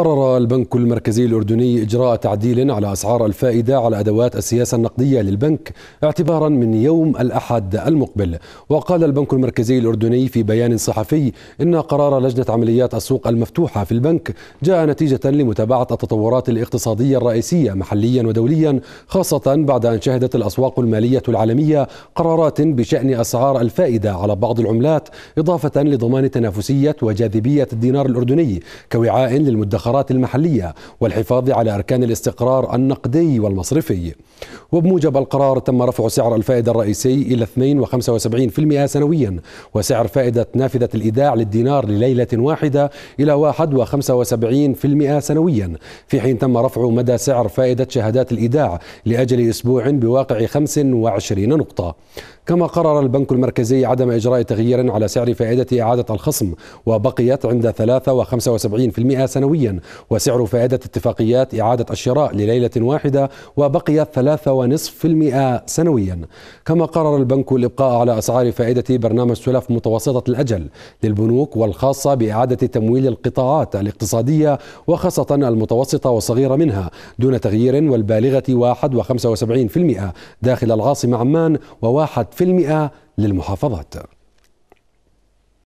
قرر البنك المركزي الأردني إجراء تعديل على أسعار الفائدة على أدوات السياسة النقدية للبنك اعتبارا من يوم الأحد المقبل. وقال البنك المركزي الأردني في بيان صحفي إن قرار لجنة عمليات السوق المفتوحة في البنك جاء نتيجة لمتابعة التطورات الاقتصادية الرئيسية محليا ودوليا، خاصة بعد أن شهدت الأسواق المالية العالمية قرارات بشأن أسعار الفائدة على بعض العملات، إضافة لضمان تنافسية وجاذبية الدينار الأردني كوعاء للمدخرات المحلية والحفاظ على أركان الاستقرار النقدي والمصرفي. وبموجب القرار تم رفع سعر الفائدة الرئيسي إلى 2.75% سنويا، وسعر فائدة نافذة الإيداع للدينار لليلة واحدة إلى 1.75% سنويا، في حين تم رفع مدى سعر فائدة شهادات الإيداع لأجل أسبوع بواقع 25 نقطة. كما قرر البنك المركزي عدم إجراء تغيير على سعر فائدة إعادة الخصم، وبقيت عند 3.75% سنويا، وسعر فائدة اتفاقيات إعادة الشراء لليلة واحدة وبقيت 3.5% سنويا. كما قرر البنك الإبقاء على أسعار فائدة برنامج سلف متوسطة الأجل للبنوك والخاصة بإعادة تمويل القطاعات الاقتصادية وخاصة المتوسطة والصغيرة منها دون تغيير، والبالغة 1.75% داخل العاصمة عمان و1% للمحافظات.